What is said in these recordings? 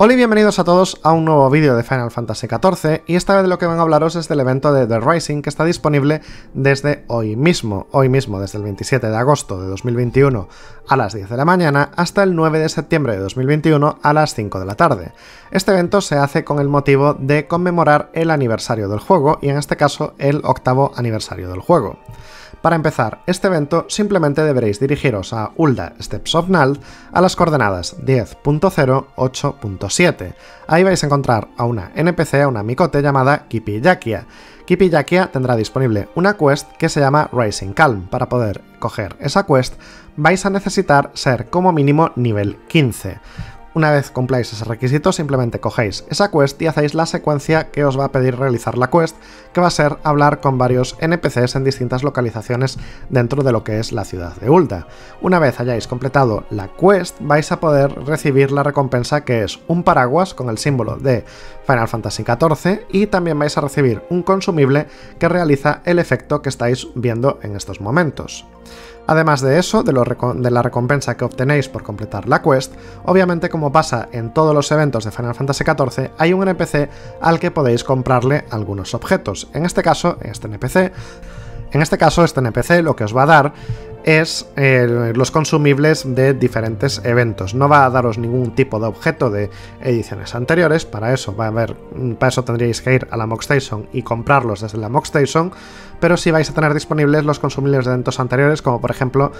Hola y bienvenidos a todos a un nuevo vídeo de Final Fantasy XIV, y esta vez de lo que van a hablaros es del evento de The Rising, que está disponible desde hoy mismo, desde el 27 de agosto de 2021 a las 10 de la mañana hasta el 9 de septiembre de 2021 a las 5 de la tarde. Este evento se hace con el motivo de conmemorar el aniversario del juego, y en este caso el 8º aniversario del juego. Para empezar este evento, simplemente deberéis dirigiros a Ulda Steps of Nald a las coordenadas 10.0, 8.7. Ahí vais a encontrar a una NPC, a una micote llamada Kipih Jakkya. Kipih Jakkya tendrá disponible una quest que se llama Rising Calm. Para poder coger esa quest vais a necesitar ser como mínimo nivel 15. Una vez cumpláis ese requisito, simplemente cogéis esa quest y hacéis la secuencia que os va a pedir realizar la quest, que va a ser hablar con varios NPCs en distintas localizaciones dentro de lo que es la ciudad de Ulda. Una vez hayáis completado la quest, vais a poder recibir la recompensa, que es un paraguas con el símbolo de Final Fantasy XIV, y también vais a recibir un consumible que realiza el efecto que estáis viendo en estos momentos. Además de eso, de la recompensa que obtenéis por completar la quest, obviamente, como pasa en todos los eventos de Final Fantasy XIV, hay un NPC al que podéis comprarle algunos objetos. En este caso, este NPC lo que os va a dar es los consumibles de diferentes eventos. No va a daros ningún tipo de objeto de ediciones anteriores, para eso tendríais que ir a la Mog Station y comprarlos desde la Mog Station, pero sí vais a tener disponibles los consumibles de eventos anteriores, como por ejemplo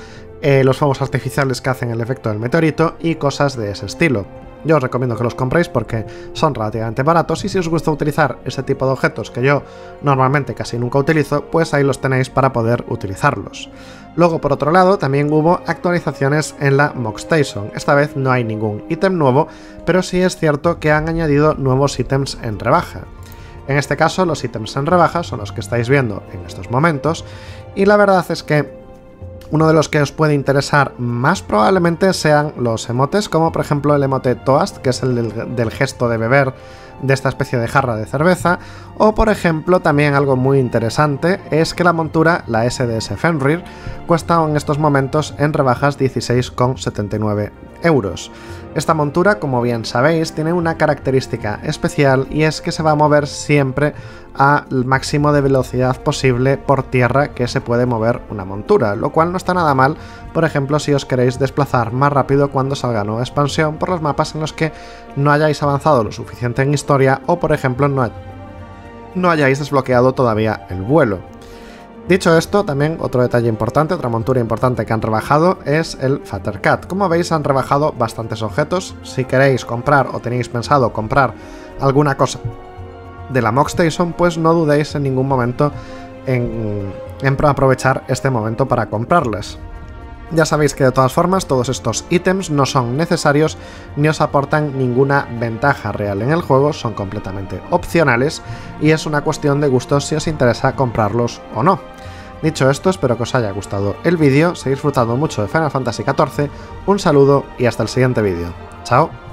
los fuegos artificiales que hacen el efecto del meteorito y cosas de ese estilo. Yo os recomiendo que los compréis porque son relativamente baratos, y si os gusta utilizar ese tipo de objetos, que yo normalmente casi nunca utilizo, pues ahí los tenéis para poder utilizarlos. Luego, por otro lado, también hubo actualizaciones en la Mog Station. Esta vez no hay ningún ítem nuevo, pero sí es cierto que han añadido nuevos ítems en rebaja. En este caso, los ítems en rebaja son los que estáis viendo en estos momentos, y la verdad es que uno de los que os puede interesar más probablemente sean los emotes, como por ejemplo el emote Toast, que es el del gesto de beber de esta especie de jarra de cerveza, o por ejemplo también algo muy interesante es que la montura, la SDS Fenrir, cuesta en estos momentos en rebajas 16,79 €. Esta montura, como bien sabéis, tiene una característica especial, y es que se va a mover siempre al máximo de velocidad posible por tierra que se puede mover una montura, lo cual no está nada mal, por ejemplo, si os queréis desplazar más rápido cuando salga nueva expansión por los mapas en los que no hayáis avanzado lo suficiente en historia, o por ejemplo no hayáis desbloqueado todavía el vuelo. Dicho esto, también otro detalle importante, otra montura importante que han rebajado es el Fat Cat. Como veis, han rebajado bastantes objetos. Si queréis comprar o tenéis pensado comprar alguna cosa de la Mog Station, pues no dudéis en ningún momento en aprovechar este momento para comprarlas. Ya sabéis que de todas formas todos estos ítems no son necesarios ni os aportan ninguna ventaja real en el juego, son completamente opcionales y es una cuestión de gustos si os interesa comprarlos o no. Dicho esto, espero que os haya gustado el vídeo, seguid disfrutando mucho de Final Fantasy XIV, un saludo y hasta el siguiente vídeo. ¡Chao!